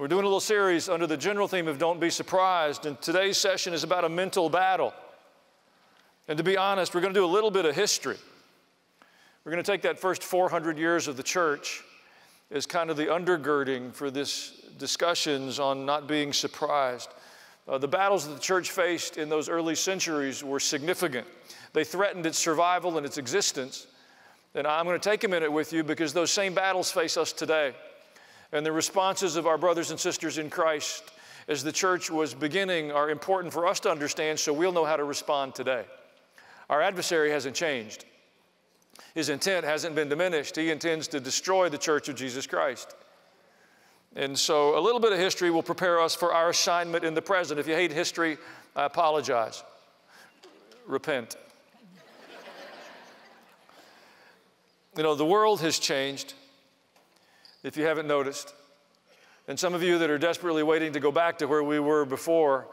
We're doing a little series under the general theme of Don't Be Surprised, and today's session is about a mental battle. And to be honest, we're going to do a little bit of history. We're going to take that first 400 years of the church as kind of the undergirding for this discussions on not being surprised. The battles that the church faced in those early centuries were significant. They threatened its survival and its existence. And I'm going to take a minute with you because those same battles face us today. And the responses of our brothers and sisters in Christ as the church was beginning are important for us to understand so we'll know how to respond today. Our adversary hasn't changed. His intent hasn't been diminished. He intends to destroy the church of Jesus Christ. And so a little bit of history will prepare us for our assignment in the present. If you hate history, I apologize. Repent. You know, the world has changed, if you haven't noticed. And some of you that are desperately waiting to go back to where we were before,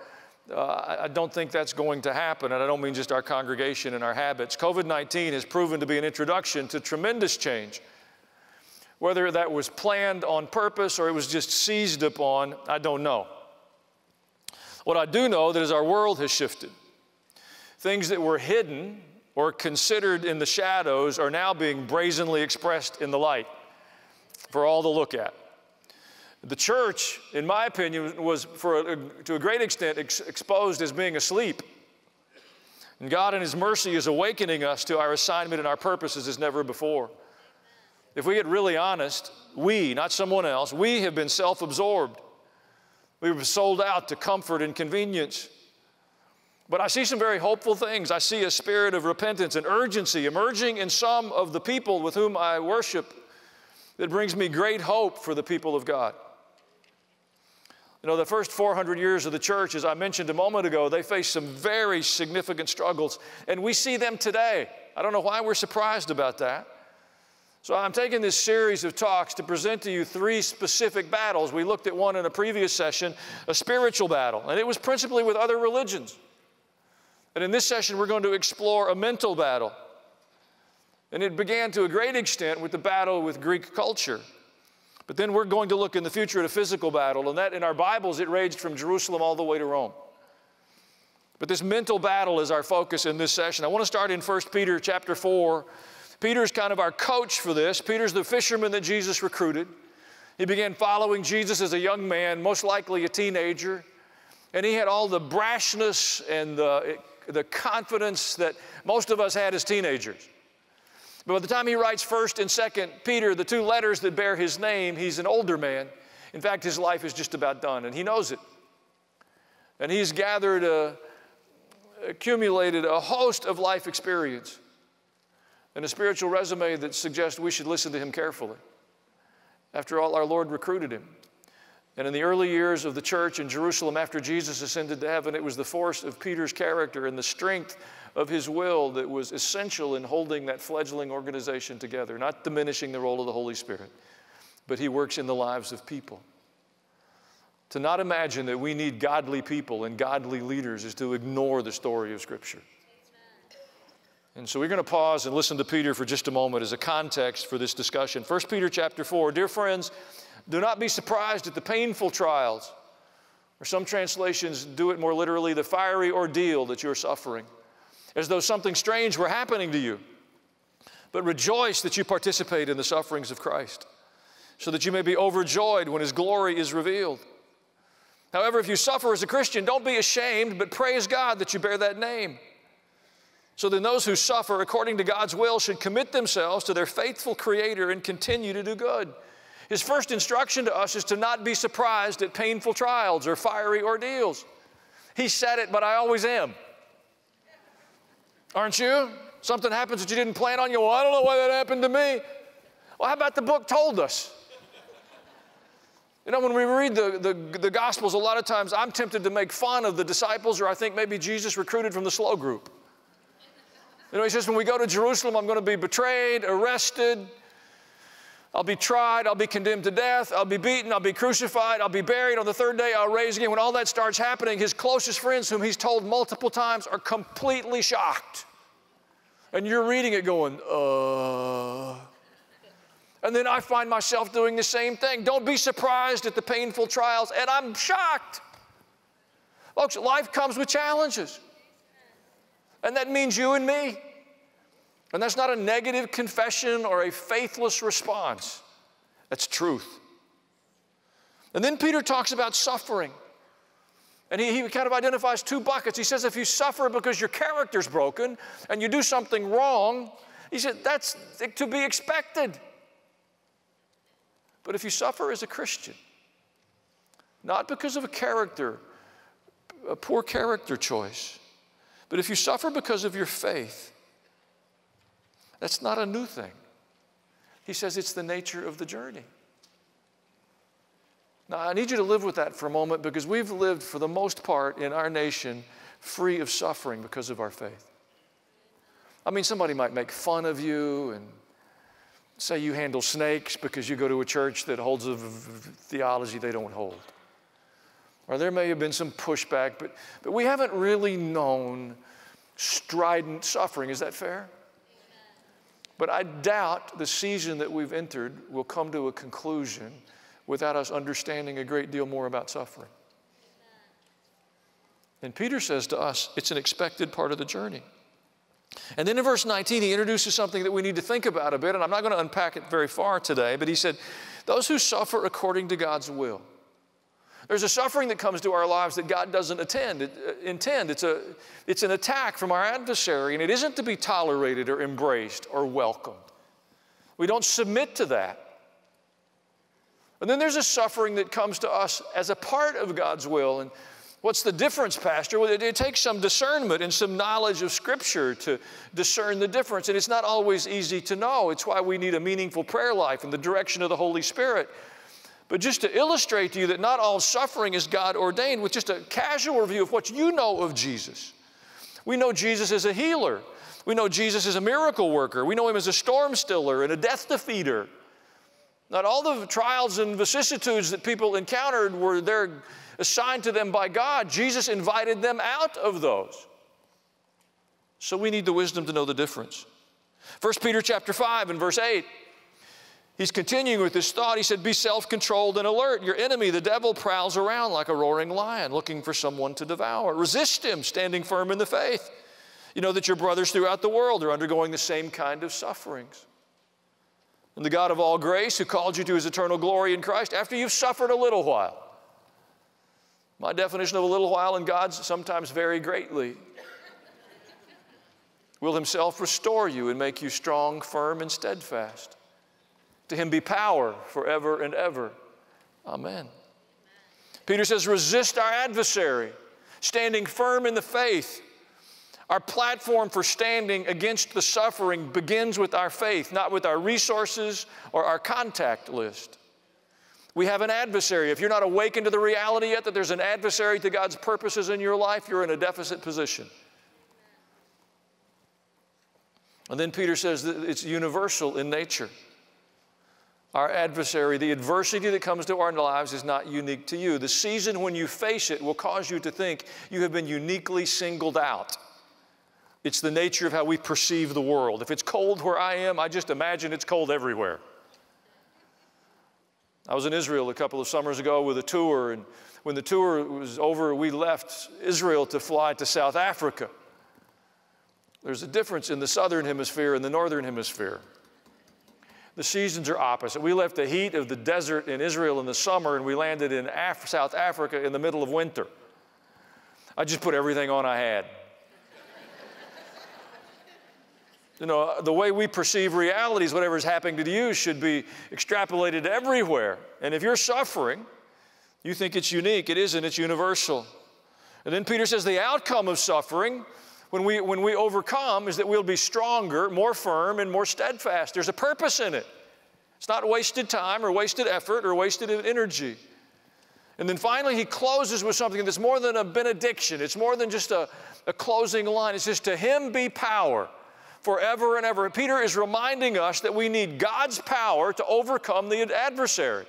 I don't think that's going to happen. And I don't mean just our congregation and our habits. COVID-19 has proven to be an introduction to tremendous change. Whether that was planned on purpose or it was just seized upon, I don't know. What I do know that is our world has shifted. Things that were hidden or considered in the shadows are now being brazenly expressed in the light for all to look at. The church, in my opinion, was to a great extent exposed as being asleep. And God in His mercy is awakening us to our assignment and our purposes as never before. If we get really honest, we, not someone else, we have been self-absorbed. We were sold out to comfort and convenience. But I see some very hopeful things. I see a spirit of repentance and urgency emerging in some of the people with whom I worship that brings me great hope for the people of God. You know, the first 400 years of the church, as I mentioned a moment ago, they faced some very significant struggles, and we see them today. I don't know why we're surprised about that. So I'm taking this series of talks to present to you three specific battles. We looked at one in a previous session, a spiritual battle, and it was principally with other religions. And in this session, we're going to explore a mental battle. And it began to a great extent with the battle with Greek culture. But then we're going to look in the future at a physical battle, and that in our Bibles, it raged from Jerusalem all the way to Rome. But this mental battle is our focus in this session. I want to start in 1 Peter chapter 4. Peter's kind of our coach for this. Peter's the fisherman that Jesus recruited. He began following Jesus as a young man, most likely a teenager. And he had all the brashness and the confidence that most of us had as teenagers. But by the time he writes 1st and 2nd Peter, the two letters that bear his name, he's an older man. In fact, his life is just about done, and he knows it. And he's gathered, accumulated a host of life experience and a spiritual resume that suggests we should listen to him carefully. After all, our Lord recruited him. And in the early years of the church in Jerusalem, after Jesus ascended to heaven, it was the force of Peter's character and the strength of his will that was essential in holding that fledgling organization together, not diminishing the role of the Holy Spirit, but he works in the lives of people. To not imagine that we need godly people and godly leaders is to ignore the story of Scripture. And so we're going to pause and listen to Peter for just a moment as a context for this discussion. 1 Peter chapter 4, dear friends, do not be surprised at the painful trials, or some translations do it more literally, the fiery ordeal that you're suffering, as though something strange were happening to you. But rejoice that you participate in the sufferings of Christ, so that you may be overjoyed when His glory is revealed. However, if you suffer as a Christian, don't be ashamed, but praise God that you bear that name. So then those who suffer according to God's will should commit themselves to their faithful Creator and continue to do good. His first instruction to us is to not be surprised at painful trials or fiery ordeals. He said it, but I always am. Aren't you? Something happens that you didn't plan on. You go, well, I don't know why that happened to me. Well, how about the book told us? You know, when we read the Gospels, a lot of times I'm tempted to make fun of the disciples, or I think maybe Jesus recruited from the slow group. You know, he says, when we go to Jerusalem, I'm going to be betrayed, arrested, I'll be tried, I'll be condemned to death, I'll be beaten, I'll be crucified, I'll be buried, on the third day I'll rise again. When all that starts happening, his closest friends, whom he's told multiple times, are completely shocked. And you're reading it going, And then I find myself doing the same thing. Don't be surprised at the painful trials, and I'm shocked. Folks, life comes with challenges, and that means you and me. And that's not a negative confession or a faithless response. That's truth. And then Peter talks about suffering. And he kind of identifies two buckets. He says if you suffer because your character's broken and you do something wrong, he said that's to be expected. But if you suffer as a Christian, not because of a poor character choice, but if you suffer because of your faith, that's not a new thing. He says it's the nature of the journey. Now, I need you to live with that for a moment because we've lived, for the most part, in our nation, free of suffering because of our faith. I mean, somebody might make fun of you and say you handle snakes because you go to a church that holds a theology they don't hold. Or there may have been some pushback, but we haven't really known strident suffering. Is that fair? But I doubt the season that we've entered will come to a conclusion without us understanding a great deal more about suffering. And Peter says to us, it's an expected part of the journey. And then in verse 19, he introduces something that we need to think about a bit, and I'm not going to unpack it very far today, but he said, those who suffer according to God's will. There's a suffering that comes to our lives that God doesn't intend. It's an attack from our adversary, and it isn't to be tolerated or embraced or welcomed. We don't submit to that. And then there's a suffering that comes to us as a part of God's will. And what's the difference, Pastor? Well, it takes some discernment and some knowledge of Scripture to discern the difference. And it's not always easy to know. It's why we need a meaningful prayer life and the direction of the Holy Spirit. But just to illustrate to you that not all suffering is God-ordained, with just a casual review of what you know of Jesus. We know Jesus is a healer. We know Jesus is a miracle worker. We know Him as a storm stiller and a death defeater. Not all the trials and vicissitudes that people encountered were there assigned to them by God. Jesus invited them out of those. So we need the wisdom to know the difference. 1 Peter chapter 5 and verse 8, he's continuing with this thought. He said, be self-controlled and alert. Your enemy, the devil, prowls around like a roaring lion looking for someone to devour. Resist him, standing firm in the faith. You know that your brothers throughout the world are undergoing the same kind of sufferings. And the God of all grace, who called you to His eternal glory in Christ, after you've suffered a little while. My definition of a little while and God's sometimes vary greatly. Will Himself restore you and make you strong, firm, and steadfast. To Him be power forever and ever. Amen. Peter says, resist our adversary, standing firm in the faith. Our platform for standing against the suffering begins with our faith, not with our resources or our contact list. We have an adversary. If you're not awakened to the reality yet that there's an adversary to God's purposes in your life, you're in a deficit position. And then Peter says that it's universal in nature. Our adversary, the adversity that comes to our lives is not unique to you. The season when you face it will cause you to think you have been uniquely singled out. It's the nature of how we perceive the world. If it's cold where I am, I just imagine it's cold everywhere. I was in Israel a couple of summers ago with a tour, and when the tour was over, we left Israel to fly to South Africa. There's a difference in the southern hemisphere and the northern hemisphere. The seasons are opposite. We left the heat of the desert in Israel in the summer, and we landed in South Africa in the middle of winter. I just put everything on I had. You know, the way we perceive reality is whatever is happening to you should be extrapolated everywhere. And if you're suffering, you think it's unique. It isn't. It's universal. And then Peter says the outcome of suffering, when we overcome, is that we'll be stronger, more firm, and more steadfast. There's a purpose in it. It's not wasted time or wasted effort or wasted energy. And then finally, he closes with something that's more than a benediction. It's more than just a closing line. It's just, to Him be power forever and ever. Peter is reminding us that we need God's power to overcome the adversary.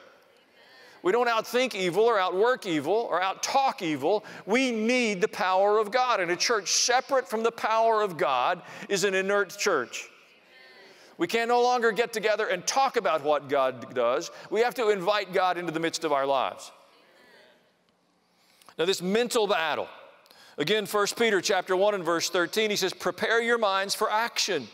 We don't outthink evil or outwork evil or outtalk evil. We need the power of God. And a church separate from the power of God is an inert church. We can no longer get together and talk about what God does. We have to invite God into the midst of our lives. Now, this mental battle. Again, 1 Peter chapter 1 and verse 13, he says, prepare your minds for action.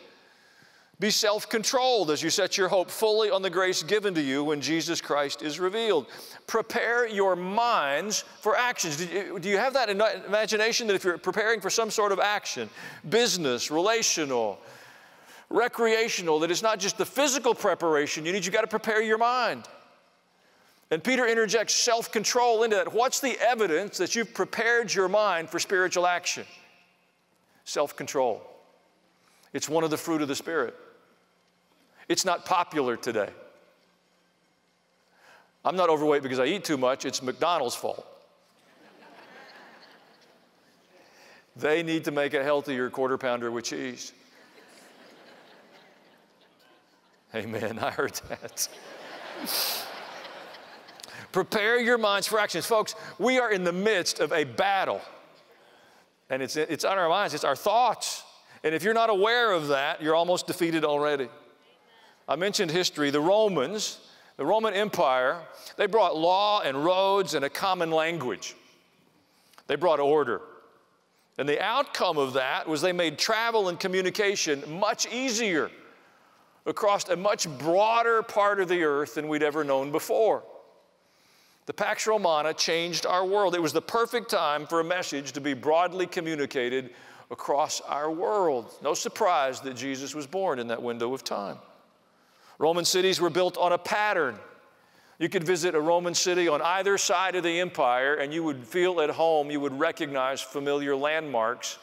Be self-controlled as you set your hope fully on the grace given to you when Jesus Christ is revealed. Prepare your minds for actions. Do you have that imagination that if you're preparing for some sort of action, business, relational, recreational, that it's not just the physical preparation you need, you've got to prepare your mind. And Peter interjects self-control into that. What's the evidence that you've prepared your mind for spiritual action? Self-control. It's one of the fruit of the Spirit. It's not popular today. I'm not overweight because I eat too much. It's McDonald's fault. They need to make a healthier quarter pounder with cheese. Amen, I heard that. Prepare your minds for actions. Folks, we are in the midst of a battle. And it's on our minds, it's our thoughts. And if you're not aware of that, you're almost defeated already. I mentioned history. The Romans, the Roman Empire, they brought law and roads and a common language. They brought order. And the outcome of that was they made travel and communication much easier across a much broader part of the earth than we'd ever known before. The Pax Romana changed our world. It was the perfect time for a message to be broadly communicated across our world. No surprise that Jesus was born in that window of time. Roman cities were built on a pattern. You could visit a Roman city on either side of the empire and you would feel at home, you would recognize familiar landmarks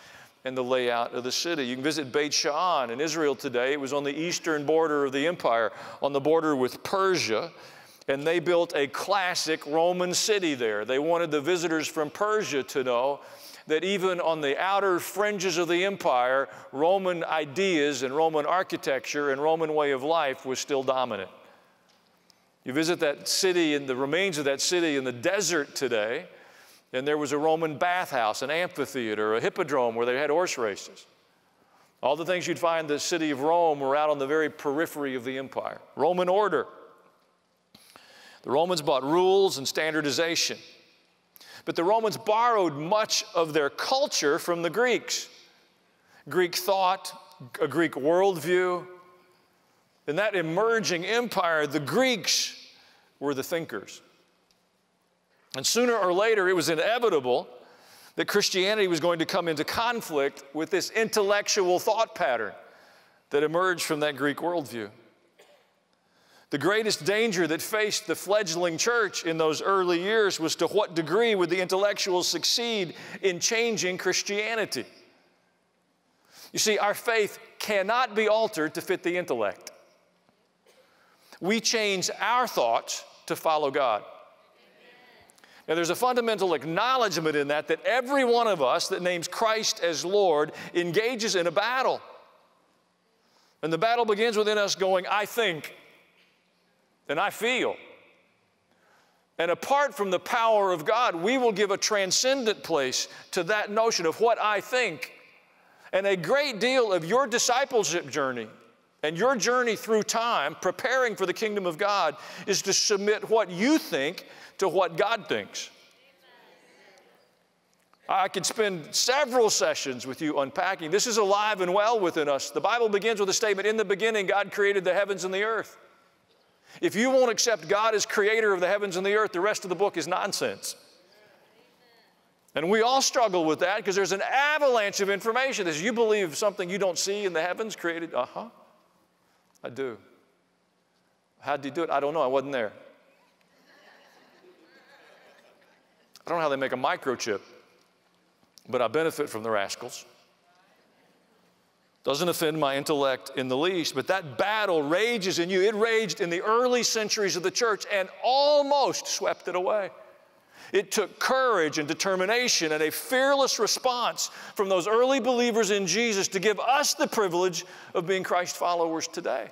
and the layout of the city. You can visit Beit She'an in Israel today. It was on the eastern border of the empire, on the border with Persia, and they built a classic Roman city there. They wanted the visitors from Persia to know that even on the outer fringes of the empire, Roman ideas and Roman architecture and Roman way of life was still dominant. You visit that city and the remains of that city in the desert today, and there was a Roman bathhouse, an amphitheater, a hippodrome where they had horse races. All the things you'd find in the city of Rome were out on the very periphery of the empire. Roman order. The Romans brought rules and standardization. But the Romans borrowed much of their culture from the Greeks. Greek thought, a Greek worldview. In that emerging empire, the Greeks were the thinkers. And sooner or later, it was inevitable that Christianity was going to come into conflict with this intellectual thought pattern that emerged from that Greek worldview. The greatest danger that faced the fledgling church in those early years was to what degree would the intellectuals succeed in changing Christianity? You see, our faith cannot be altered to fit the intellect. We change our thoughts to follow God. Now, there's a fundamental acknowledgement in that every one of us that names Christ as Lord engages in a battle. And the battle begins within us going, I think. And I feel. And apart from the power of God, we will give a transcendent place to that notion of what I think. And a great deal of your discipleship journey and your journey through time, preparing for the kingdom of God, is to submit what you think to what God thinks. I could spend several sessions with you unpacking. This is alive and well within us. The Bible begins with a statement, in the beginning, God created the heavens and the earth. If you won't accept God as creator of the heavens and the earth, the rest of the book is nonsense. And we all struggle with that because there's an avalanche of information. As you believe something you don't see in the heavens created, I do. How did he do it? I don't know. I wasn't there. I don't know how they make a microchip, but I benefit from the rascals. Doesn't offend my intellect in the least, but that battle rages in you. It raged in the early centuries of the church and almost swept it away. It took courage and determination and a fearless response from those early believers in Jesus to give us the privilege of being Christ followers today.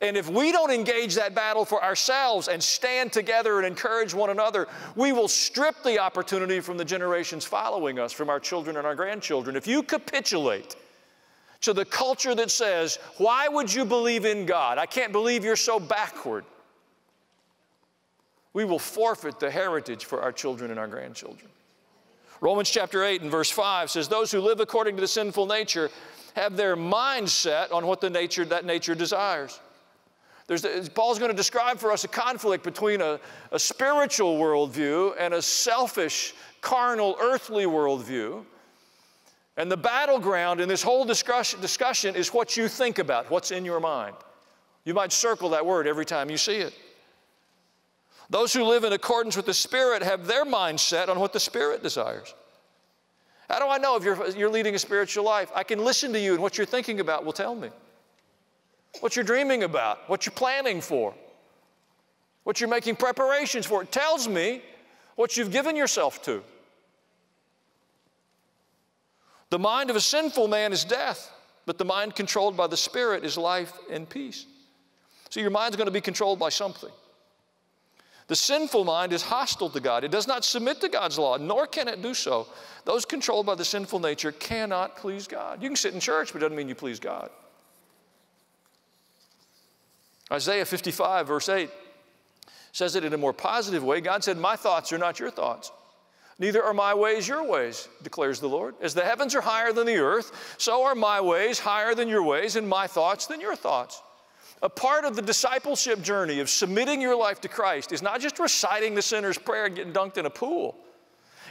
And if we don't engage that battle for ourselves and stand together and encourage one another, we will strip the opportunity from the generations following us, from our children and our grandchildren. If you capitulate to the culture that says, why would you believe in God? I can't believe you're so backward. We will forfeit the heritage for our children and our grandchildren. Romans chapter 8 and verse 5 says, those who live according to the sinful nature have their mind set on what that nature desires. Paul's going to describe for us a conflict between a spiritual worldview and a selfish, carnal, earthly worldview. And the battleground in this whole discussion is what you think about, what's in your mind. You might circle that word every time you see it. Those who live in accordance with the Spirit have their mindset on what the Spirit desires. How do I know if you're leading a spiritual life? I can listen to you, and what you're thinking about will tell me. What you're dreaming about, what you're planning for, what you're making preparations for, it tells me what you've given yourself to. The mind of a sinful man is death, but the mind controlled by the Spirit is life and peace. So your mind's going to be controlled by something. The sinful mind is hostile to God. It does not submit to God's law, nor can it do so. Those controlled by the sinful nature cannot please God. You can sit in church, but it doesn't mean you please God. Isaiah 55, verse 8, says it in a more positive way. God said, my thoughts are not your thoughts. Neither are my ways your ways, declares the Lord. As the heavens are higher than the earth, so are my ways higher than your ways, and my thoughts than your thoughts. A part of the discipleship journey of submitting your life to Christ is not just reciting the sinner's prayer and getting dunked in a pool.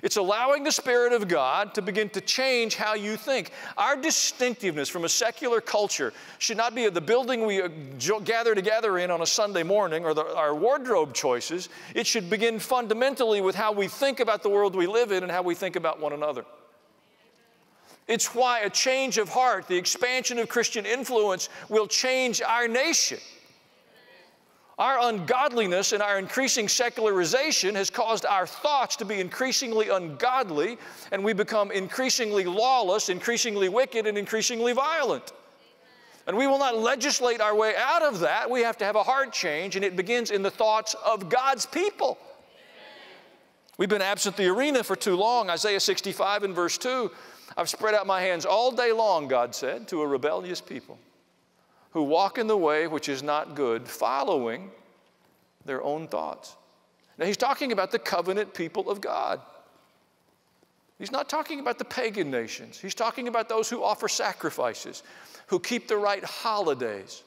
It's allowing the Spirit of God to begin to change how you think. Our distinctiveness from a secular culture should not be the building we gather together in on a Sunday morning or our wardrobe choices. It should begin fundamentally with how we think about the world we live in and how we think about one another. It's why a change of heart, the expansion of Christian influence, will change our nation. Our ungodliness and our increasing secularization has caused our thoughts to be increasingly ungodly, and we become increasingly lawless, increasingly wicked, and increasingly violent. And we will not legislate our way out of that. We have to have a heart change, and it begins in the thoughts of God's people. We've been absent the arena for too long. Isaiah 65 and verse 2, I've spread out my hands all day long, God said, to a rebellious people, who walk in the way which is not good, following their own thoughts. Now, he's talking about the covenant people of God. He's not talking about the pagan nations. He's talking about those who offer sacrifices, who keep the right holidays,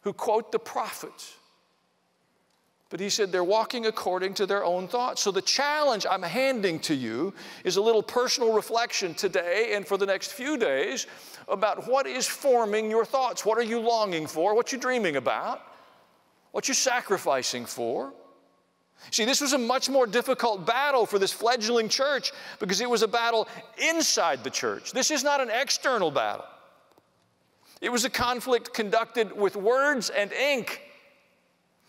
who quote the prophets. But he said they're walking according to their own thoughts. So the challenge I'm handing to you is a little personal reflection today and for the next few days about what is forming your thoughts. What are you longing for? What are you dreaming about? What are you sacrificing for? See, this was a much more difficult battle for this fledgling church because it was a battle inside the church. This is not an external battle. It was a conflict conducted with words and ink.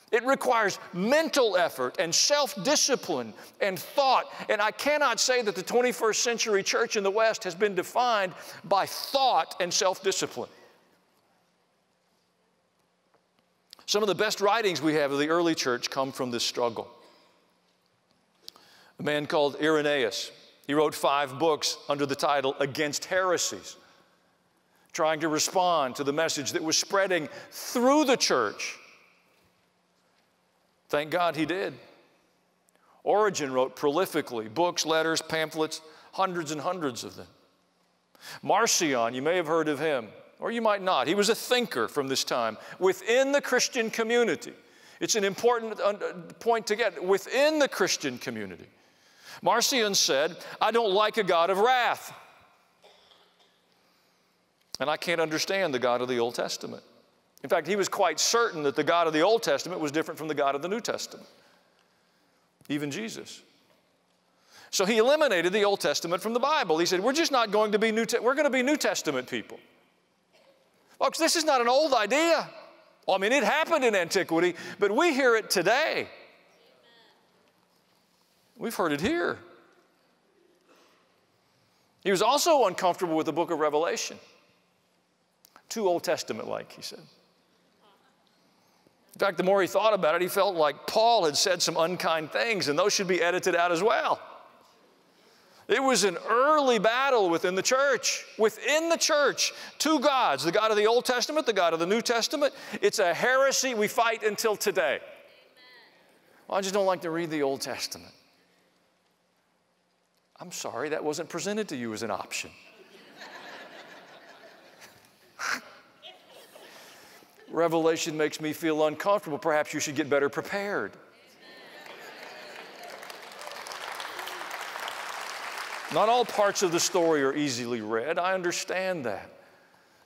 It requires mental effort and self-discipline and thought. And I cannot say that the 21st century church in the West has been defined by thought and self-discipline. Some of the best writings we have of the early church come from this struggle. A man called Irenaeus, he wrote 5 books under the title Against Heresies, trying to respond to the message that was spreading through the church. Thank God he did. Origen wrote prolifically, books, letters, pamphlets, hundreds and hundreds of them. Marcion, you may have heard of him, or you might not. He was a thinker from this time within the Christian community. It's an important point to get, within the Christian community. Marcion said, I don't like a God of wrath, and I can't understand the God of the Old Testament. In fact, he was quite certain that the God of the Old Testament was different from the God of the New Testament, even Jesus. So he eliminated the Old Testament from the Bible. He said, we're just not going to be New Testament people. Folks, this is not an old idea. I mean, it happened in antiquity, but we hear it today. We've heard it here. He was also uncomfortable with the book of Revelation. Too Old Testament-like, he said. In fact, the more he thought about it, he felt like Paul had said some unkind things, and those should be edited out as well. It was an early battle within the church. Within the church, two gods, the God of the Old Testament, the God of the New Testament. It's a heresy we fight until today. Well, I just don't like to read the Old Testament. I'm sorry, that wasn't presented to you as an option. Revelation makes me feel uncomfortable. Perhaps you should get better prepared. Not all parts of the story are easily read. I understand that.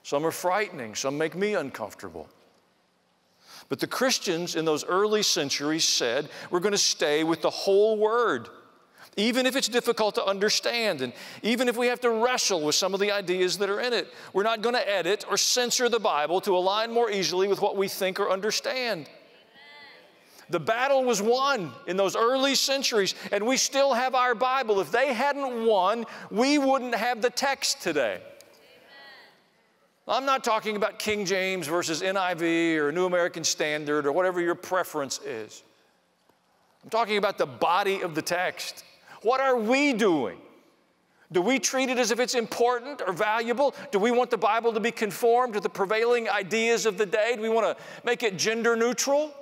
Some are frightening. Some make me uncomfortable. But the Christians in those early centuries said, we're going to stay with the whole Word, even if it's difficult to understand and even if we have to wrestle with some of the ideas that are in it. We're not going to edit or censor the Bible to align more easily with what we think or understand. The battle was won in those early centuries, and we still have our Bible. If they hadn't won, we wouldn't have the text today. Amen. I'm not talking about King James versus NIV or New American Standard or whatever your preference is. I'm talking about the body of the text. What are we doing? Do we treat it as if it's important or valuable? Do we want the Bible to be conformed to the prevailing ideas of the day? Do we want to make it gender neutral?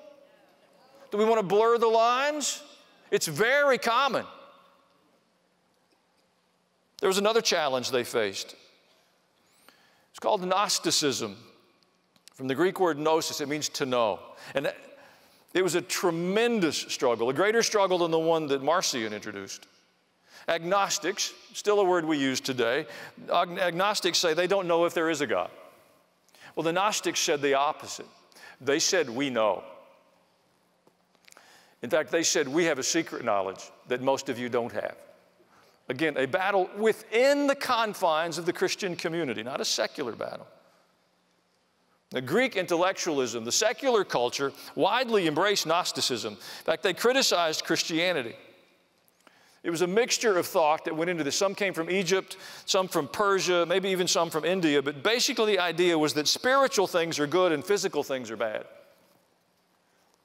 Do we want to blur the lines? It's very common. There was another challenge they faced. It's called Gnosticism. From the Greek word gnosis, it means to know. And it was a tremendous struggle, a greater struggle than the one that Marcion introduced. Agnostics, still a word we use today, agnostics say they don't know if there is a God. Well, the Gnostics said the opposite. They said, we know. In fact, they said, we have a secret knowledge that most of you don't have. Again, a battle within the confines of the Christian community, not a secular battle. The Greek intellectualism, the secular culture, widely embraced Gnosticism. In fact, they criticized Christianity. It was a mixture of thought that went into this. Some came from Egypt, some from Persia, maybe even some from India, but basically the idea was that spiritual things are good and physical things are bad.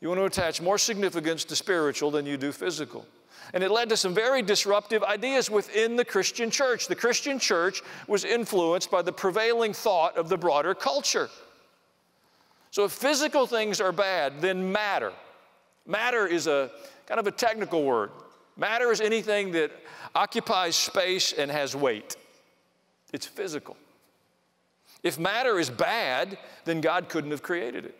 You want to attach more significance to spiritual than you do physical. And it led to some very disruptive ideas within the Christian church. The Christian church was influenced by the prevailing thought of the broader culture. So if physical things are bad, then matter. Matter is a kind of a technical word. Matter is anything that occupies space and has weight. It's physical. If matter is bad, then God couldn't have created it.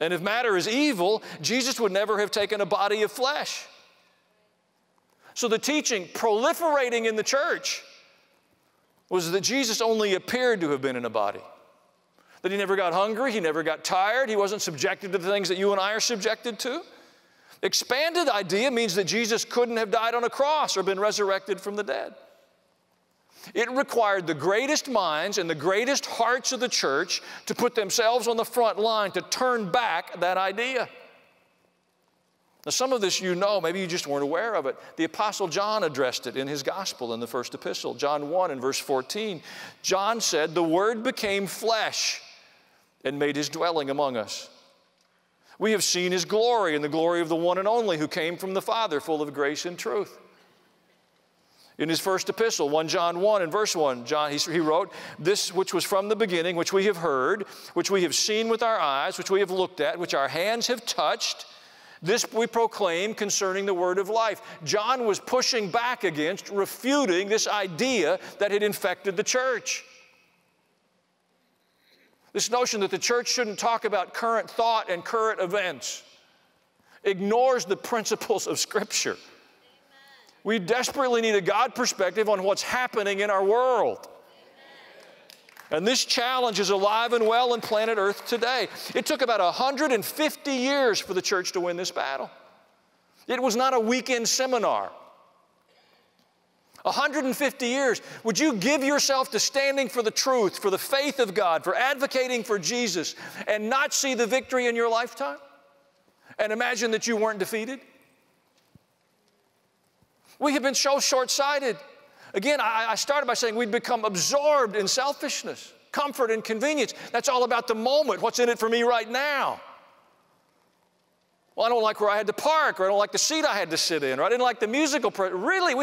And if matter is evil, Jesus would never have taken a body of flesh. So the teaching proliferating in the church was that Jesus only appeared to have been in a body, that he never got hungry, he never got tired, he wasn't subjected to the things that you and I are subjected to. Expanded idea means that Jesus couldn't have died on a cross or been resurrected from the dead. It required the greatest minds and the greatest hearts of the church to put themselves on the front line to turn back that idea. Now, some of this you know, maybe you just weren't aware of it. The Apostle John addressed it in his gospel in the first epistle, John 1 and verse 14. John said, "The Word became flesh and made his dwelling among us. We have seen his glory and the glory of the one and only who came from the Father, full of grace and truth." In his first epistle, 1 John 1 and verse 1, John, he wrote, "This which was from the beginning, which we have heard, which we have seen with our eyes, which we have looked at, which our hands have touched, this we proclaim concerning the word of life." John was pushing back against, refuting this idea that had infected the church. This notion that the church shouldn't talk about current thought and current events ignores the principles of Scripture. We desperately need a God perspective on what's happening in our world. Amen. And this challenge is alive and well in planet Earth today. It took about 150 years for the church to win this battle. It was not a weekend seminar. 150 years. Would you give yourself to standing for the truth, for the faith of God, for advocating for Jesus, and not see the victory in your lifetime? And imagine that you weren't defeated? We have been so short-sighted. Again, I started by saying we'd become absorbed in selfishness, comfort, and convenience. That's all about the moment, what's in it for me right now. Well, I don't like where I had to park, or I don't like the seat I had to sit in, or I didn't like the musical. Really,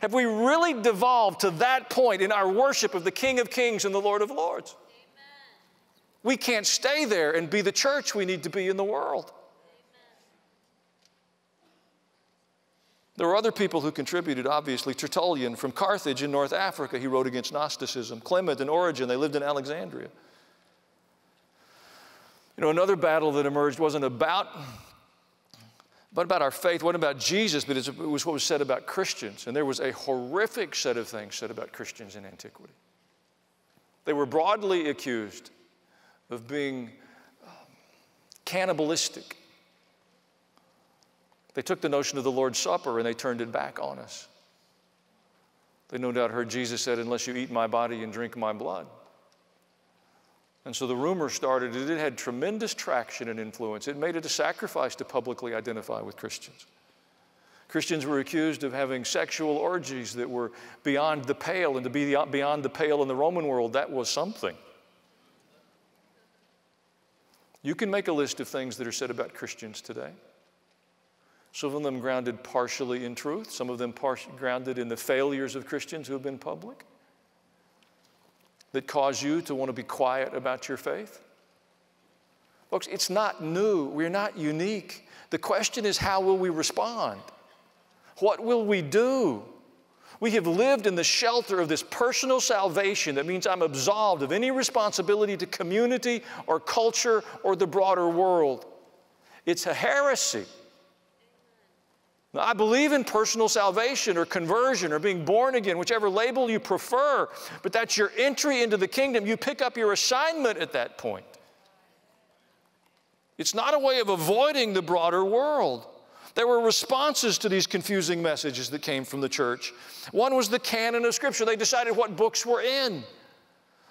have we really devolved to that point in our worship of the King of Kings and the Lord of Lords? Amen. We can't stay there and be the church we need to be in the world. Amen. There were other people who contributed, obviously. Tertullian from Carthage in North Africa, he wrote against Gnosticism. Clement and Origen, they lived in Alexandria. You know, another battle that emerged wasn't about our faith, it wasn't about Jesus, but it was what was said about Christians. And there was a horrific set of things said about Christians in antiquity. They were broadly accused of being cannibalistic. They took the notion of the Lord's Supper and they turned it back on us. They no doubt heard Jesus said, "Unless you eat my body and drink my blood." And so the rumor started, and it had tremendous traction and influence. It made it a sacrifice to publicly identify with Christians. Christians were accused of having sexual orgies that were beyond the pale, and to be beyond the pale in the Roman world, that was something. You can make a list of things that are said about Christians today. Some of them grounded partially in truth, some of them grounded in the failures of Christians who have been public, that cause you to want to be quiet about your faith? Folks, it's not new. We're not unique. The question is, how will we respond? What will we do? We have lived in the shelter of this personal salvation. That means I'm absolved of any responsibility to community or culture or the broader world. It's a heresy. Now, I believe in personal salvation or conversion or being born again, whichever label you prefer, but that's your entry into the kingdom. You pick up your assignment at that point. It's not a way of avoiding the broader world. There were responses to these confusing messages that came from the church. One was the canon of Scripture. They decided what books were in.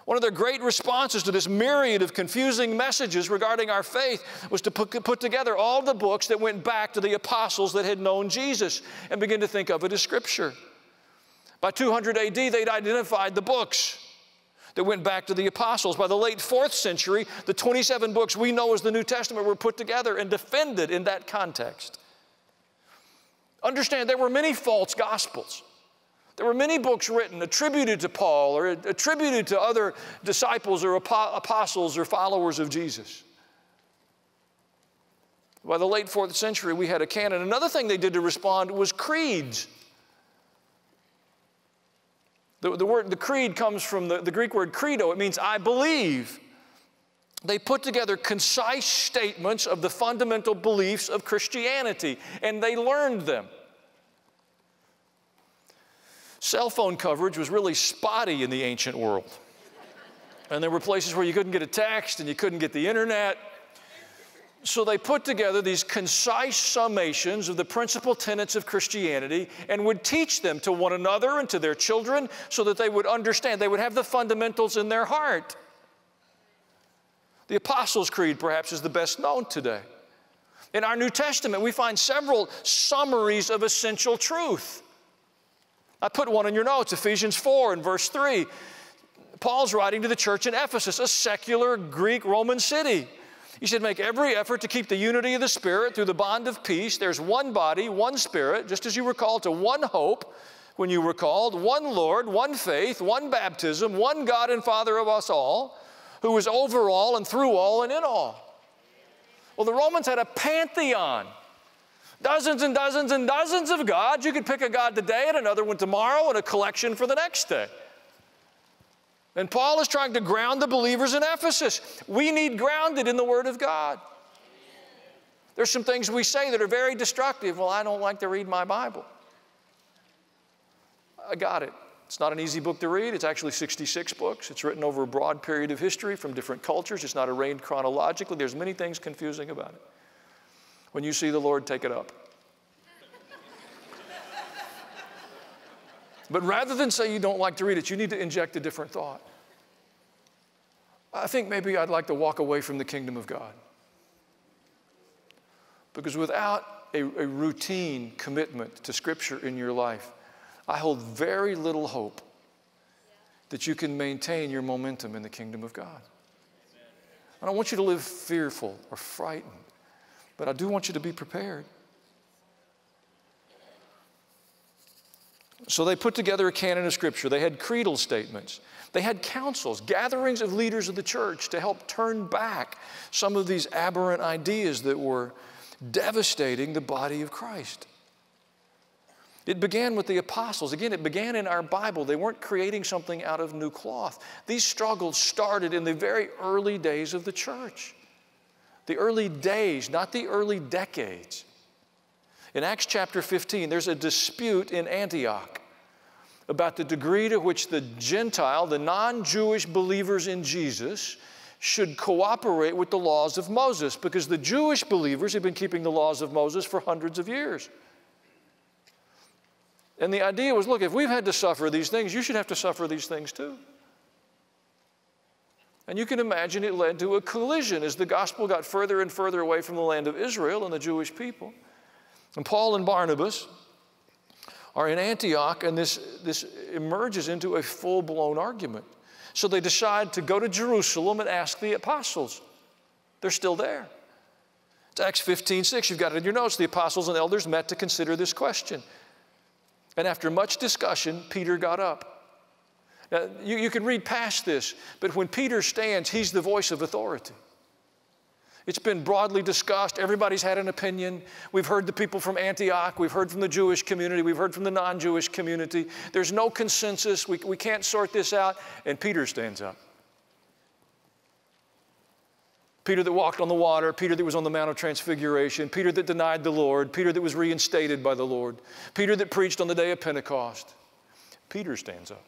One of their great responses to this myriad of confusing messages regarding our faith was to put together all the books that went back to the apostles that had known Jesus and begin to think of it as Scripture. By 200 AD, they'd identified the books that went back to the apostles. By the late 4th century, the 27 books we know as the New Testament were put together and defended in that context. Understand, there were many false gospels. There were many books written attributed to Paul or attributed to other disciples or apostles or followers of Jesus. By the late 4th century, we had a canon. Another thing they did to respond was creeds. The creed comes from the Greek word credo. It means I believe. They put together concise statements of the fundamental beliefs of Christianity, and they learned them. Cell phone coverage was really spotty in the ancient world. And there were places where you couldn't get a text and you couldn't get the internet. So they put together these concise summations of the principal tenets of Christianity and would teach them to one another and to their children so that they would understand. They would have the fundamentals in their heart. The Apostles' Creed, perhaps, is the best known today. In our New Testament, we find several summaries of essential truth. I put one in your notes, Ephesians 4 and verse 3. Paul's writing to the church in Ephesus, a secular Greek Roman city. He said, make every effort to keep the unity of the Spirit through the bond of peace. There's one body, one Spirit, just as you were called to one hope when you were called, one Lord, one faith, one baptism, one God and Father of us all, who is over all and through all and in all. Well, the Romans had a pantheon. Dozens and dozens and dozens of gods. You could pick a god today and another one tomorrow and a collection for the next day. And Paul is trying to ground the believers in Ephesus. We need grounded in the Word of God. There's some things we say that are very destructive. Well, I don't like to read my Bible. I got it. It's not an easy book to read. It's actually 66 books. It's written over a broad period of history from different cultures. It's not arranged chronologically. There's many things confusing about it. When you see the Lord, take it up. But rather than say you don't like to read it, you need to inject a different thought. I think maybe I'd like to walk away from the kingdom of God. Because without a routine commitment to Scripture in your life, I hold very little hope that you can maintain your momentum in the kingdom of God. I don't want you to live fearful or frightened. But I do want you to be prepared. So they put together a canon of Scripture. They had creedal statements. They had councils, gatherings of leaders of the church to help turn back some of these aberrant ideas that were devastating the body of Christ. It began with the apostles. Again, it began in our Bible. They weren't creating something out of new cloth. These struggles started in the very early days of the church. The early days, not the early decades. In Acts chapter 15, there's a dispute in Antioch about the degree to which the Gentile, the non-Jewish believers in Jesus, should cooperate with the laws of Moses, because the Jewish believers had been keeping the laws of Moses for hundreds of years. And the idea was, look, if we've had to suffer these things, you should have to suffer these things too. And you can imagine it led to a collision as the gospel got further and further away from the land of Israel and the Jewish people. And Paul and Barnabas are in Antioch, and this emerges into a full-blown argument. So they decide to go to Jerusalem and ask the apostles. They're still there. It's Acts 15:6. You've got it in your notes. The apostles and elders met to consider this question. And after much discussion, Peter got up. Now, you can read past this, but when Peter stands, he's the voice of authority. It's been broadly discussed. Everybody's had an opinion. We've heard the people from Antioch. We've heard from the Jewish community. We've heard from the non-Jewish community. There's no consensus. We can't sort this out. And Peter stands up. Peter that walked on the water, Peter that was on the Mount of Transfiguration, Peter that denied the Lord, Peter that was reinstated by the Lord, Peter that preached on the day of Pentecost. Peter stands up.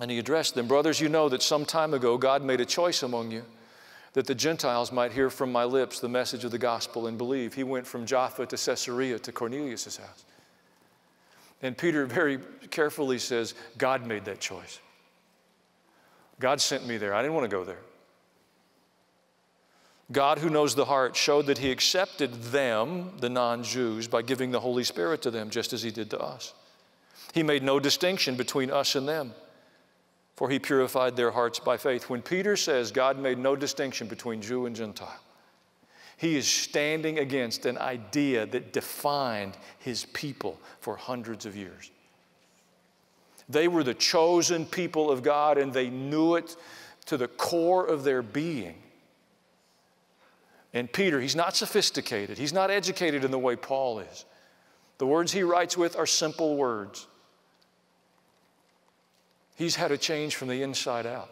And he addressed them, brothers, you know that some time ago God made a choice among you that the Gentiles might hear from my lips the message of the gospel and believe. He went from Jaffa to Caesarea to Cornelius' house. And Peter very carefully says, God made that choice. God sent me there. I didn't want to go there. God, who knows the heart, showed that he accepted them, the non-Jews, by giving the Holy Spirit to them, just as he did to us. He made no distinction between us and them, for he purified their hearts by faith. When Peter says God made no distinction between Jew and Gentile, he is standing against an idea that defined his people for hundreds of years. They were the chosen people of God, and they knew it to the core of their being. And Peter, he's not sophisticated. He's not educated in the way Paul is. The words he writes with are simple words. He's had a change from the inside out.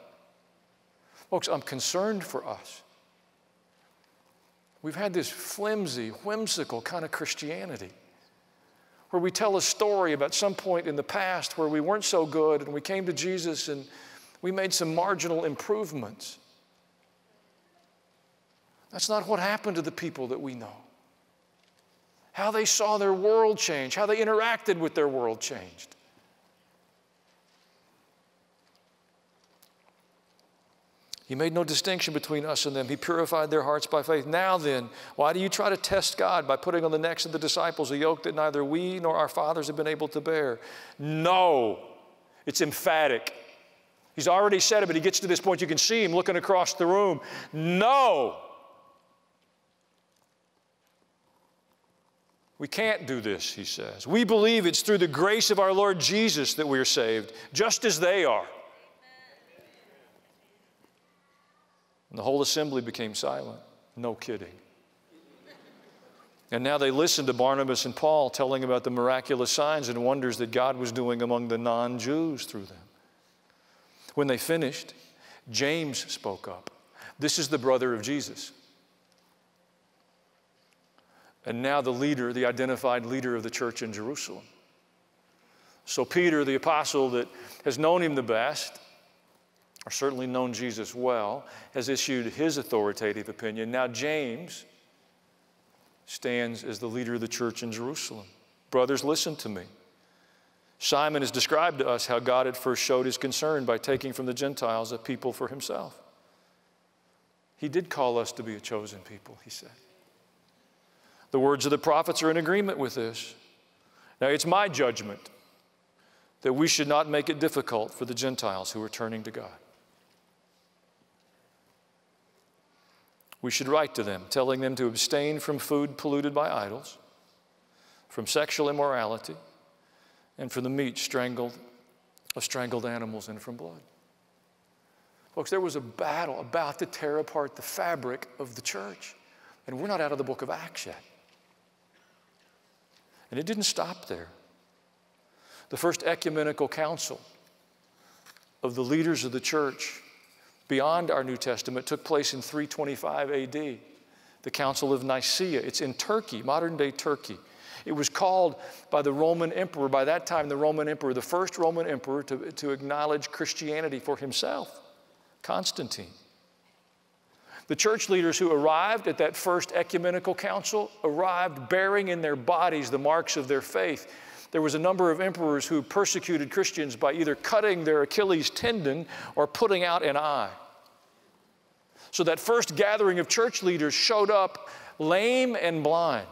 Folks, I'm concerned for us. We've had this flimsy, whimsical kind of Christianity, where we tell a story about some point in the past where we weren't so good and we came to Jesus and we made some marginal improvements. That's not what happened to the people that we know. How they saw their world change, how they interacted with their world changed. He made no distinction between us and them. He purified their hearts by faith. Now then, why do you try to test God by putting on the necks of the disciples a yoke that neither we nor our fathers have been able to bear? No. It's emphatic. He's already said it, but he gets to this point. You can see him looking across the room. No. We can't do this, he says. We believe it's through the grace of our Lord Jesus that we are saved, just as they are. And the whole assembly became silent. No kidding. And now they listened to Barnabas and Paul telling about the miraculous signs and wonders that God was doing among the non-Jews through them. When they finished, James spoke up. This is the brother of Jesus. And now the leader, the identified leader of the church in Jerusalem. So Peter, the apostle that has known him the best, or certainly known Jesus well, has issued his authoritative opinion. Now James stands as the leader of the church in Jerusalem. Brothers, listen to me. Simon has described to us how God at first showed his concern by taking from the Gentiles a people for himself. He did call us to be a chosen people, he said. The words of the prophets are in agreement with this. Now it's my judgment that we should not make it difficult for the Gentiles who are turning to God. We should write to them, telling them to abstain from food polluted by idols, from sexual immorality, and from the meat of strangled animals, and from blood. Folks, there was a battle about to tear apart the fabric of the church, and we're not out of the book of Acts yet. And it didn't stop there. The first ecumenical council of the leaders of the church beyond our New Testament took place in 325 AD, the Council of Nicaea. It's in Turkey, modern-day Turkey. It was called by the Roman emperor, by that time the Roman emperor, the first Roman emperor to acknowledge Christianity for himself, Constantine. The church leaders who arrived at that first ecumenical council arrived bearing in their bodies the marks of their faith. There was a number of emperors who persecuted Christians by either cutting their Achilles tendon or putting out an eye. So that first gathering of church leaders showed up lame and blind.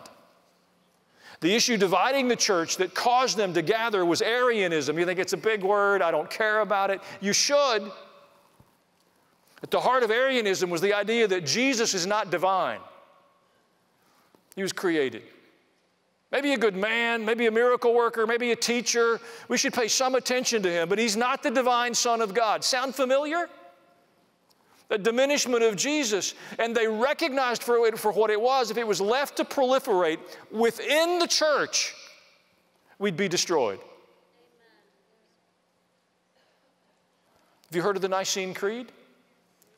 The issue dividing the church that caused them to gather was Arianism. You think it's a big word, I don't care about it. You should. At the heart of Arianism was the idea that Jesus is not divine. He was created. Maybe a good man, maybe a miracle worker, maybe a teacher. We should pay some attention to him, but he's not the divine Son of God. Sound familiar? The diminishment of Jesus, and they recognized for what it was. If it was left to proliferate within the church, we'd be destroyed. Amen. Have you heard of the Nicene Creed?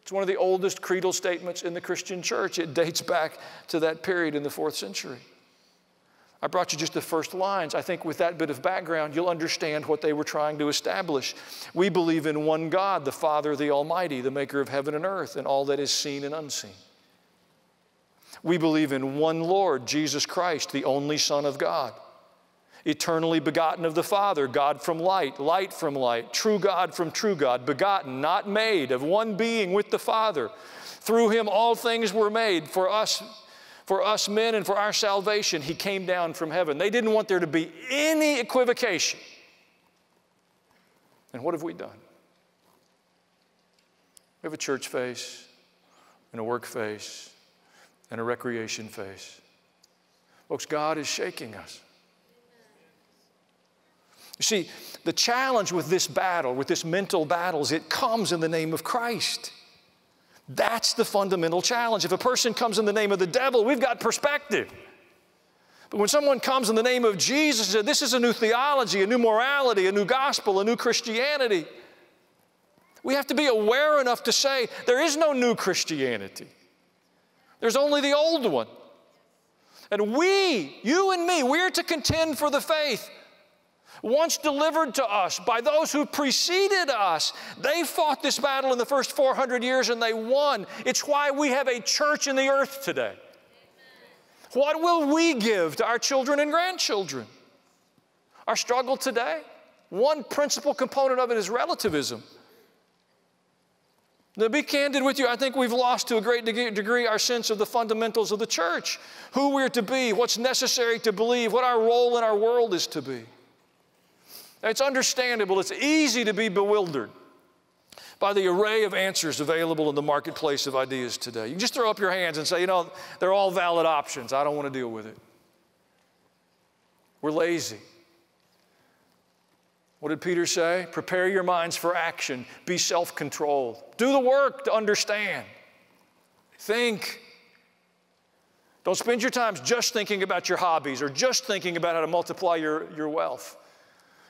It's one of the oldest creedal statements in the Christian church. It dates back to that period in the 4th century. I brought you just the first lines. I think with that bit of background, you'll understand what they were trying to establish. We believe in one God, the Father, the Almighty, the maker of heaven and earth, and all that is seen and unseen. We believe in one Lord, Jesus Christ, the only Son of God, eternally begotten of the Father, God from light, light from light, true God, begotten, not made, of one being with the Father. Through him all things were made for us men and for our salvation, he came down from heaven. They didn't want there to be any equivocation. And what have we done? We have a church face, and a work face, and a recreation face. Folks, God is shaking us. You see, the challenge with this battle, with this mental battle, is it comes in the name of Christ. That's the fundamental challenge. If a person comes in the name of the devil, we've got perspective. But when someone comes in the name of Jesus, and this is a new theology, a new morality, a new gospel, a new Christianity, we have to be aware enough to say there is no new Christianity. There's only the old one. And we, you and me, we're to contend for the faith once delivered to us by those who preceded us. They fought this battle in the first 400 years and they won. It's why we have a church in the earth today. Amen. What will we give to our children and grandchildren? Our struggle today, one principal component of it is relativism. Now, to be candid with you, I think we've lost to a great degree our sense of the fundamentals of the church, who we're to be, what's necessary to believe, what our role in our world is to be. It's understandable. It's easy to be bewildered by the array of answers available in the marketplace of ideas today. You can just throw up your hands and say, you know, they're all valid options. I don't want to deal with it. We're lazy. What did Peter say? Prepare your minds for action. Be self-controlled. Do the work to understand. Think. Don't spend your time just thinking about your hobbies or just thinking about how to multiply your wealth.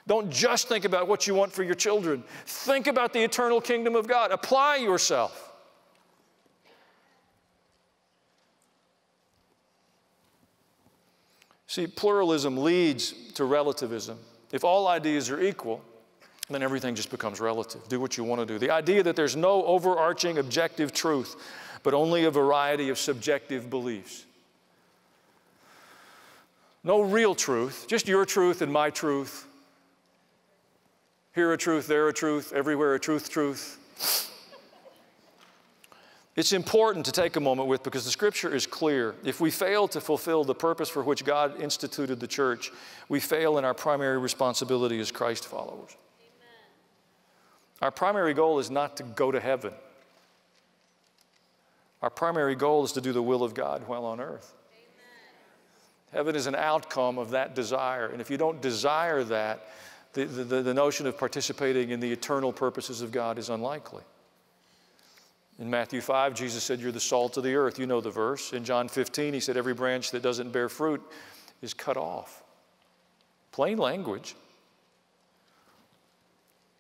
Don't just think about what you want for your children. Think about the eternal kingdom of God. Apply yourself. See, pluralism leads to relativism. If all ideas are equal, then everything just becomes relative. Do what you want to do. The idea that there's no overarching objective truth, but only a variety of subjective beliefs. No real truth, just your truth and my truth. Here a truth, there a truth, everywhere a truth. It's important to take a moment with because the Scripture is clear. If we fail to fulfill the purpose for which God instituted the church, we fail in our primary responsibility as Christ followers. Amen. Our primary goal is not to go to heaven. Our primary goal is to do the will of God while on earth. Amen. Heaven is an outcome of that desire. And if you don't desire that, the notion of participating in the eternal purposes of God is unlikely. In Matthew 5, Jesus said, "You're the salt of the earth." You know the verse. In John 15, he said, "Every branch that doesn't bear fruit is cut off." Plain language.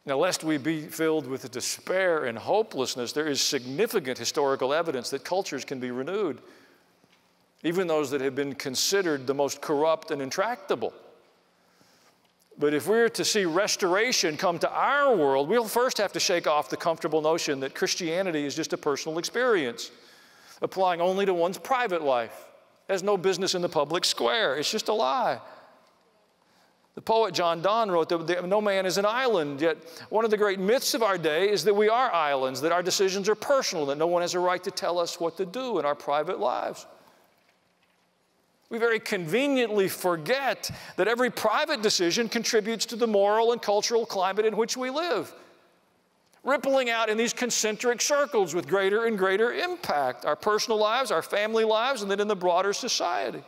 Now, lest we be filled with despair and hopelessness, there is significant historical evidence that cultures can be renewed, even those that have been considered the most corrupt and intractable. But if we're to see restoration come to our world, we'll first have to shake off the comfortable notion that Christianity is just a personal experience, applying only to one's private life. It has no business in the public square. It's just a lie. The poet John Donne wrote that no man is an island, yet one of the great myths of our day is that we are islands, that our decisions are personal, that no one has a right to tell us what to do in our private lives. We very conveniently forget that every private decision contributes to the moral and cultural climate in which we live, rippling out in these concentric circles with greater and greater impact, our personal lives, our family lives, and then in the broader society.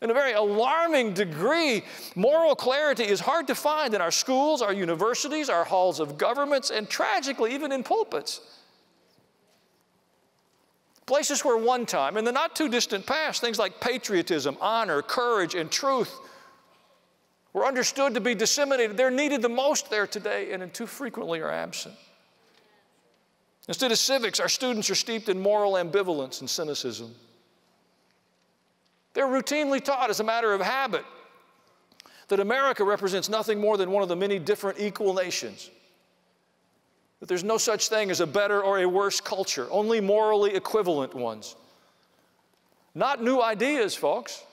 In a very alarming degree, moral clarity is hard to find in our schools, our universities, our halls of governments, and tragically, even in pulpits. Places where one time, in the not-too-distant past, things like patriotism, honor, courage, and truth were understood to be disseminated. They're needed the most there today and too frequently are absent. Instead of civics, our students are steeped in moral ambivalence and cynicism. They're routinely taught as a matter of habit that America represents nothing more than one of the many different equal nations. That there's no such thing as a better or a worse culture, only morally equivalent ones. Not new ideas, folks.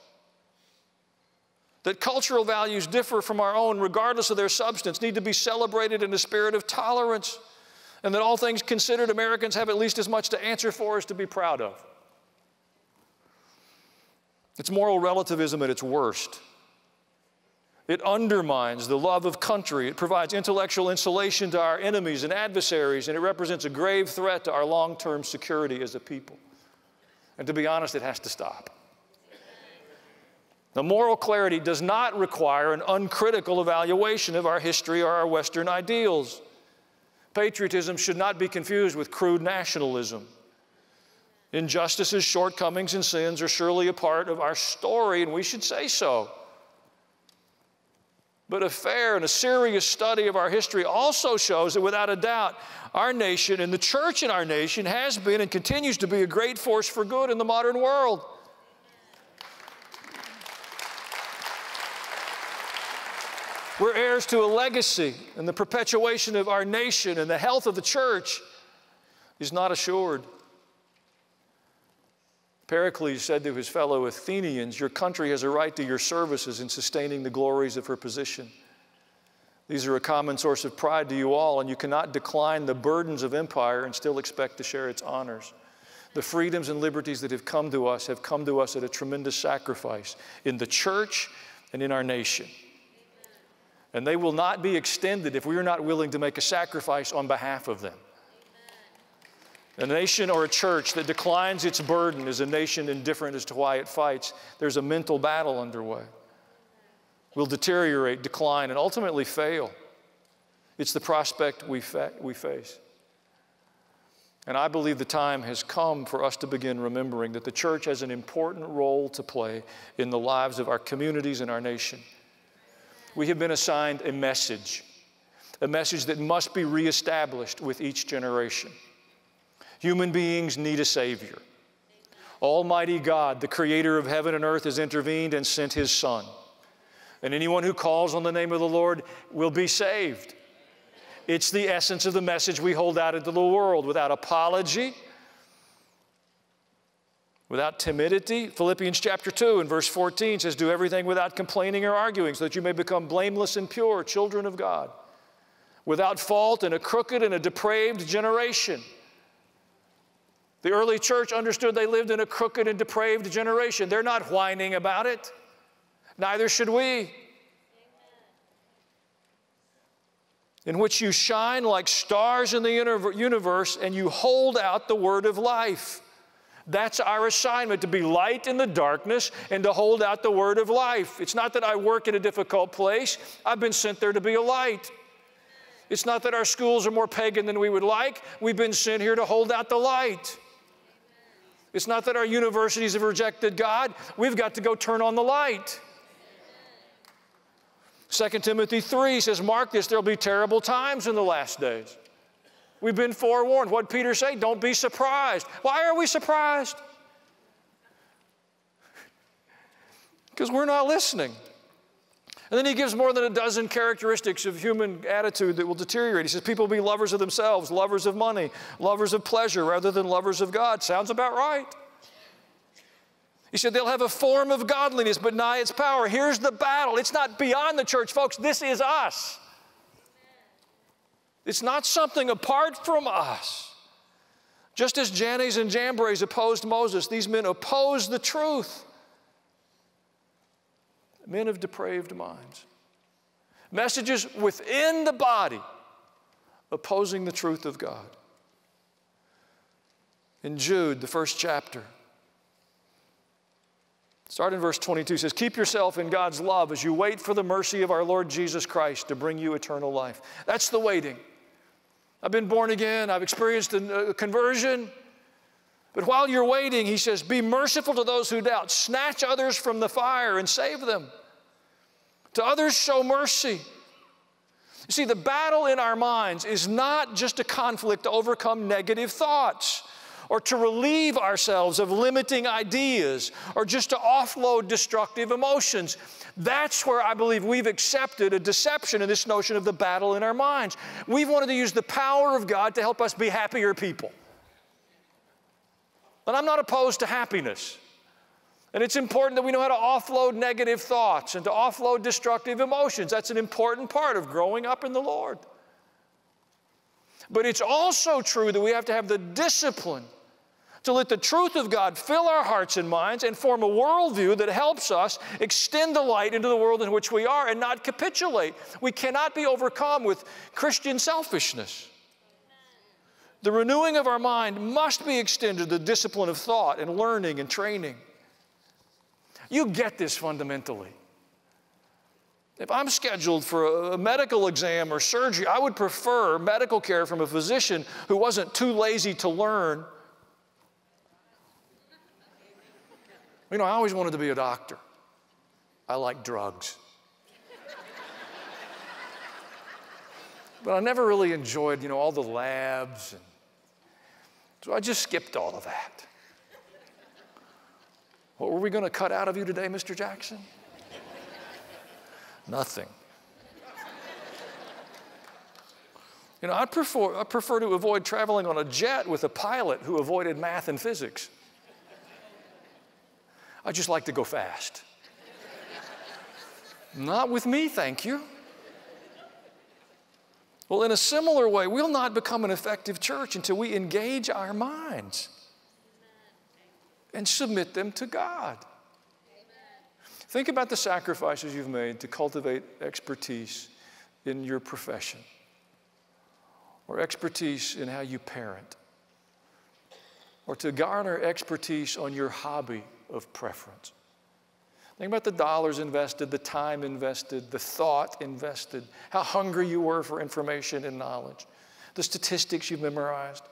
That cultural values differ from our own, regardless of their substance, need to be celebrated in a spirit of tolerance, and that all things considered, Americans have at least as much to answer for as to be proud of. It's moral relativism at its worst. It undermines the love of country. It provides intellectual insulation to our enemies and adversaries, and it represents a grave threat to our long-term security as a people. And to be honest, it has to stop. The moral clarity does not require an uncritical evaluation of our history or our Western ideals. Patriotism should not be confused with crude nationalism. Injustices, shortcomings, and sins are surely a part of our story, and we should say so. But a fair and a serious study of our history also shows that without a doubt, our nation and the church in our nation has been and continues to be a great force for good in the modern world. We're heirs to a legacy, and the perpetuation of our nation and the health of the church is not assured. Pericles said to his fellow Athenians, "Your country has a right to your services in sustaining the glories of her position. These are a common source of pride to you all, and you cannot decline the burdens of empire and still expect to share its honors. The freedoms and liberties that have come to us at a tremendous sacrifice in the church and in our nation. And they will not be extended if we are not willing to make a sacrifice on behalf of them." A nation or a church that declines its burden is a nation indifferent as to why it fights. There's a mental battle underway. We'll deteriorate, decline, and ultimately fail. It's the prospect we face. And I believe the time has come for us to begin remembering that the church has an important role to play in the lives of our communities and our nation. We have been assigned a message that must be reestablished with each generation. Human beings need a Savior. Almighty God, the creator of heaven and earth, has intervened and sent His Son. And anyone who calls on the name of the Lord will be saved. It's the essence of the message we hold out into the world without apology, without timidity. Philippians chapter 2 and verse 14 says, "Do everything without complaining or arguing, so that you may become blameless and pure children of God, without fault in a crooked and a depraved generation." The early church understood they lived in a crooked and depraved generation. They're not whining about it. Neither should we. Amen. in which you shine like stars in the universe and you hold out the word of life. That's our assignment, to be light in the darkness and to hold out the word of life. It's not that I work in a difficult place. I've been sent there to be a light. It's not that our schools are more pagan than we would like. We've been sent here to hold out the light. It's not that our universities have rejected God. We've got to go turn on the light. 2 Timothy 3 says, mark this, there'll be terrible times in the last days. We've been forewarned. What did Peter say? Don't be surprised. Why are we surprised? Because we're not listening. And then he gives more than a dozen characteristics of human attitude that will deteriorate. He says people will be lovers of themselves, lovers of money, lovers of pleasure rather than lovers of God. Sounds about right. He said they'll have a form of godliness but deny its power. Here's the battle. It's not beyond the church, folks. This is us. It's not something apart from us. Just as Jannes and Jambres opposed Moses, these men opposed the truth. Men of depraved minds. Messages within the body opposing the truth of God. In Jude, the first chapter, start in verse 22, it says, keep yourself in God's love as you wait for the mercy of our Lord Jesus Christ to bring you eternal life. That's the waiting. I've been born again. I've experienced a conversion. But while you're waiting, he says, be merciful to those who doubt. Snatch others from the fire and save them. To others, show mercy. You see, the battle in our minds is not just a conflict to overcome negative thoughts, or to relieve ourselves of limiting ideas, or just to offload destructive emotions. That's where I believe we've accepted a deception in this notion of the battle in our minds. We've wanted to use the power of God to help us be happier people. And I'm not opposed to happiness. And it's important that we know how to offload negative thoughts and to offload destructive emotions. That's an important part of growing up in the Lord. But it's also true that we have to have the discipline to let the truth of God fill our hearts and minds and form a worldview that helps us extend the light into the world in which we are and not capitulate. We cannot be overcome with Christian selfishness. The renewing of our mind must be extended to the discipline of thought and learning and training. You get this fundamentally. If I'm scheduled for a medical exam or surgery, I would prefer medical care from a physician who wasn't too lazy to learn. You know, I always wanted to be a doctor. I like drugs. But I never really enjoyed, you know, all the labs. And so I just skipped all of that. What were we going to cut out of you today, Mr. Jackson? Nothing. You know, I prefer to avoid traveling on a jet with a pilot who avoided math and physics. I just like to go fast. Not with me, thank you. Well, in a similar way, we'll not become an effective church until we engage our minds and submit them to God. Think about the sacrifices you've made to cultivate expertise in your profession or expertise in how you parent or to garner expertise on your hobby of preference. Think about the dollars invested, the time invested, the thought invested, how hungry you were for information and knowledge, the statistics you've memorized.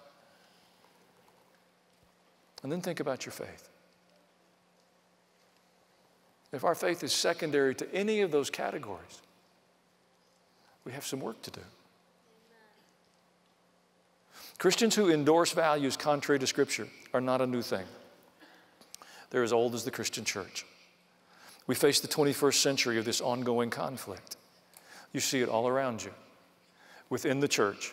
And then think about your faith. If our faith is secondary to any of those categories, we have some work to do. Christians who endorse values contrary to Scripture are not a new thing. They're as old as the Christian church. We face the 21st century of this ongoing conflict. You see it all around you. Within the church,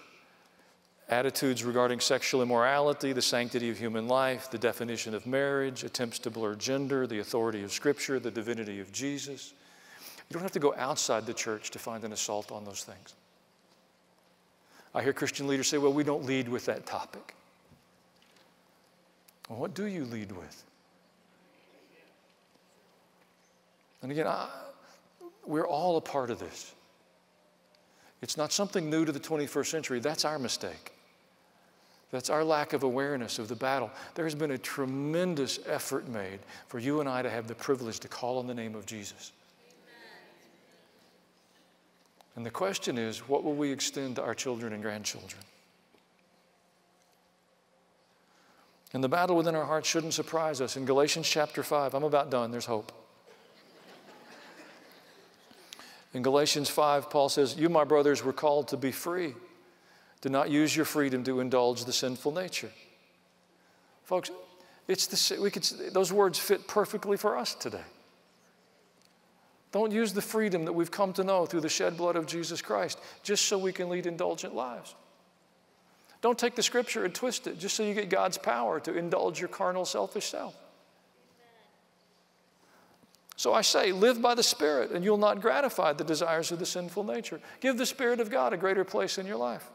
attitudes regarding sexual immorality, the sanctity of human life, the definition of marriage, attempts to blur gender, the authority of Scripture, the divinity of Jesus. You don't have to go outside the church to find an assault on those things. I hear Christian leaders say, well, we don't lead with that topic. Well, what do you lead with? And again, we're all a part of this. It's not something new to the 21st century. That's our mistake. That's our lack of awareness of the battle. There has been a tremendous effort made for you and I to have the privilege to call on the name of Jesus. And the question is, what will we extend to our children and grandchildren? And the battle within our hearts shouldn't surprise us. In Galatians chapter 5, I'm about done, there's hope. In Galatians 5, Paul says, you, my brothers, were called to be free. Do not use your freedom to indulge the sinful nature. Folks, those words fit perfectly for us today. Don't use the freedom that we've come to know through the shed blood of Jesus Christ just so we can lead indulgent lives. Don't take the scripture and twist it just so you get God's power to indulge your carnal, selfish self. So I say, live by the Spirit, and you'll not gratify the desires of the sinful nature. Give the Spirit of God a greater place in your life.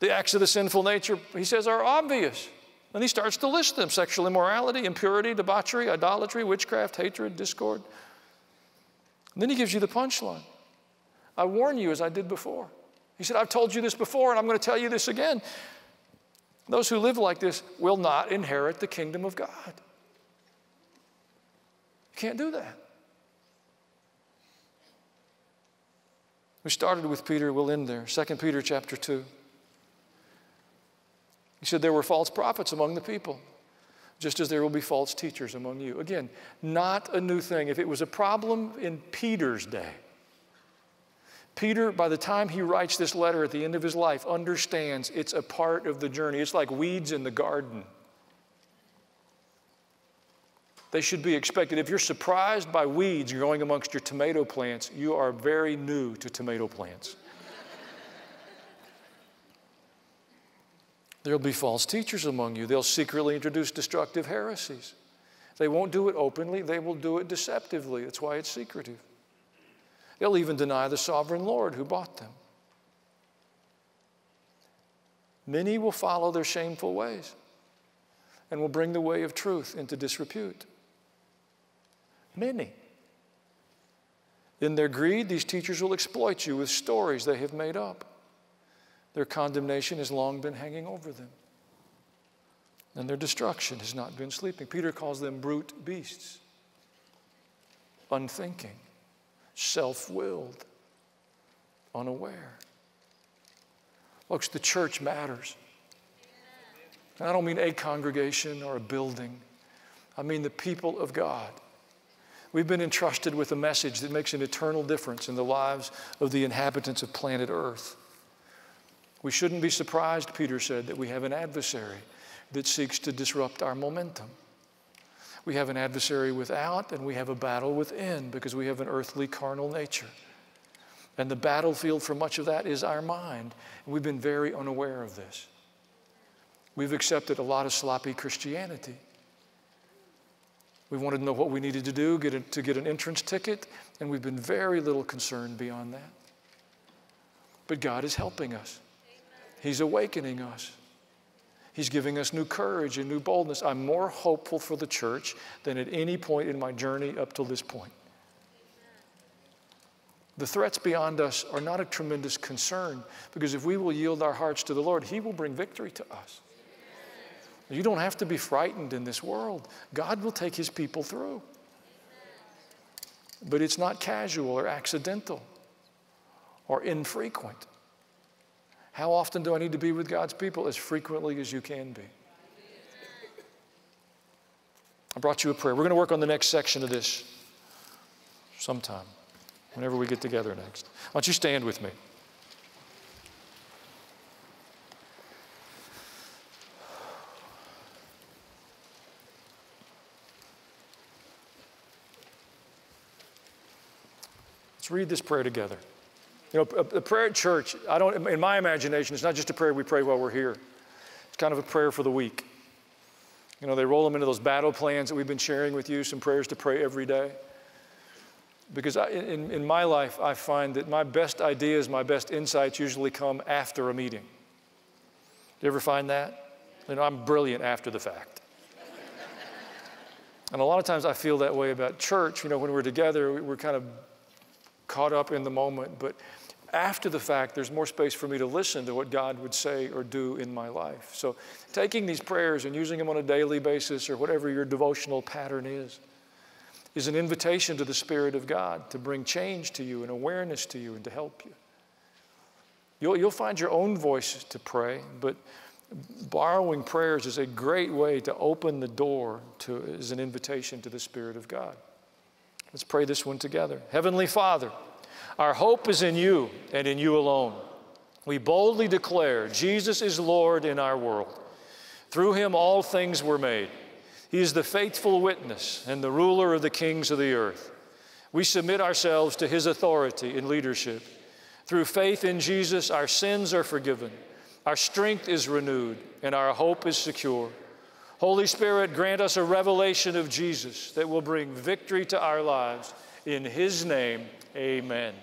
The acts of the sinful nature, he says, are obvious. And he starts to list them: sexual immorality, impurity, debauchery, idolatry, witchcraft, hatred, discord. And then he gives you the punchline. I warn you as I did before. He said, I've told you this before, and I'm going to tell you this again. Those who live like this will not inherit the kingdom of God. You can't do that. We started with Peter. We'll end there. 2 Peter chapter 2. He said, there were false prophets among the people, just as there will be false teachers among you. Again, not a new thing. If it was a problem in Peter's day, Peter, by the time he writes this letter at the end of his life, understands it's a part of the journey. It's like weeds in the garden. They should be expected. If you're surprised by weeds growing amongst your tomato plants, you are very new to tomato plants. There'll be false teachers among you. They'll secretly introduce destructive heresies. They won't do it openly. They will do it deceptively. That's why it's secretive. They'll even deny the sovereign Lord who bought them. Many will follow their shameful ways and will bring the way of truth into disrepute. Many. In their greed, these teachers will exploit you with stories they have made up. Their condemnation has long been hanging over them, and their destruction has not been sleeping. Peter calls them brute beasts, unthinking, self-willed, unaware. Folks, the church matters. And I don't mean a congregation or a building. I mean the people of God. We've been entrusted with a message that makes an eternal difference in the lives of the inhabitants of planet Earth. We shouldn't be surprised, Peter said, that we have an adversary that seeks to disrupt our momentum. We have an adversary without, and we have a battle within, because we have an earthly, carnal nature. And the battlefield for much of that is our mind. And we've been very unaware of this. We've accepted a lot of sloppy Christianity. We wanted to know what we needed to do to get an entrance ticket, and we've been very little concerned beyond that. But God is helping us. He's awakening us. He's giving us new courage and new boldness. I'm more hopeful for the church than at any point in my journey up till this point. The threats beyond us are not a tremendous concern, because if we will yield our hearts to the Lord, He will bring victory to us. You don't have to be frightened in this world. God will take His people through. But it's not casual or accidental or infrequent. How often do I need to be with God's people? As frequently as you can be. I brought you a prayer. We're going to work on the next section of this sometime, whenever we get together next. Why don't you stand with me? Let's read this prayer together. You know, the prayer at church, in my imagination, it's not just a prayer we pray while we're here. It's kind of a prayer for the week. You know, they roll them into those battle plans that we've been sharing with you, some prayers to pray every day. Because in my life, I find that my best ideas, my best insights usually come after a meeting. Do you ever find that? You know, I'm brilliant after the fact. And a lot of times I feel that way about church. You know, when we're together, we're kind of caught up in the moment, but after the fact, there's more space for me to listen to what God would say or do in my life. So taking these prayers and using them on a daily basis, or whatever your devotional pattern is an invitation to the Spirit of God to bring change to you and awareness to you and to help you. You'll find your own voice to pray, but borrowing prayers is a great way to open the door to, is an invitation to the Spirit of God. Let's pray this one together. Heavenly Father, our hope is in you and in you alone. We boldly declare Jesus is Lord in our world. Through him all things were made. He is the faithful witness and the ruler of the kings of the earth. We submit ourselves to his authority and leadership. Through faith in Jesus, our sins are forgiven, our strength is renewed, and our hope is secure. Holy Spirit, grant us a revelation of Jesus that will bring victory to our lives. In his name, amen.